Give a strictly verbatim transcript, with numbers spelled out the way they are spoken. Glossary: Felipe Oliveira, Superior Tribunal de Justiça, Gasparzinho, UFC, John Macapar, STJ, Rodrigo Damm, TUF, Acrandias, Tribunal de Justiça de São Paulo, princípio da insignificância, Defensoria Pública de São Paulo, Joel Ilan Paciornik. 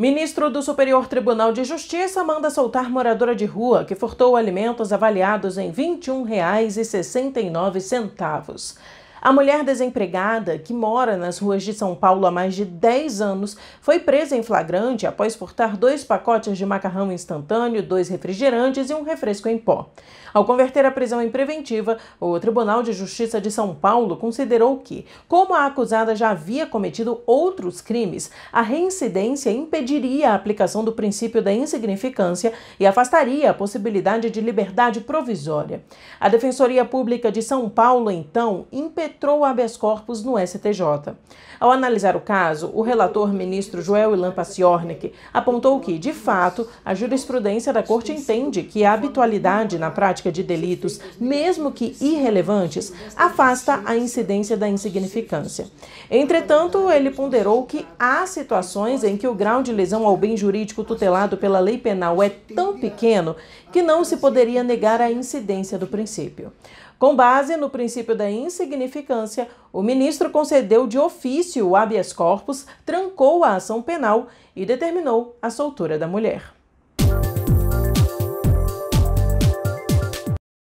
Ministro do Superior Tribunal de Justiça manda soltar moradora de rua que furtou alimentos avaliados em vinte e um reais e sessenta e nove centavos. A mulher desempregada, que mora nas ruas de São Paulo há mais de dez anos, foi presa em flagrante após furtar dois pacotes de macarrão instantâneo, dois refrigerantes e um refresco em pó. Ao converter a prisão em preventiva, o Tribunal de Justiça de São Paulo considerou que, como a acusada já havia cometido outros crimes, a reincidência impediria a aplicação do princípio da insignificância e afastaria a possibilidade de liberdade provisória. A Defensoria Pública de São Paulo, então, impediu impetrou habeas corpus no S T J. Ao analisar o caso, o relator ministro Joel Ilan Paciornik apontou que, de fato, a jurisprudência da Corte entende que a habitualidade na prática de delitos, mesmo que irrelevantes, afasta a incidência da insignificância. Entretanto, ele ponderou que há situações em que o grau de lesão ao bem jurídico tutelado pela lei penal é tão pequeno que não se poderia negar a incidência do princípio. Com base no princípio da insignificância, o ministro concedeu de ofício o habeas corpus, trancou a ação penal e determinou a soltura da mulher.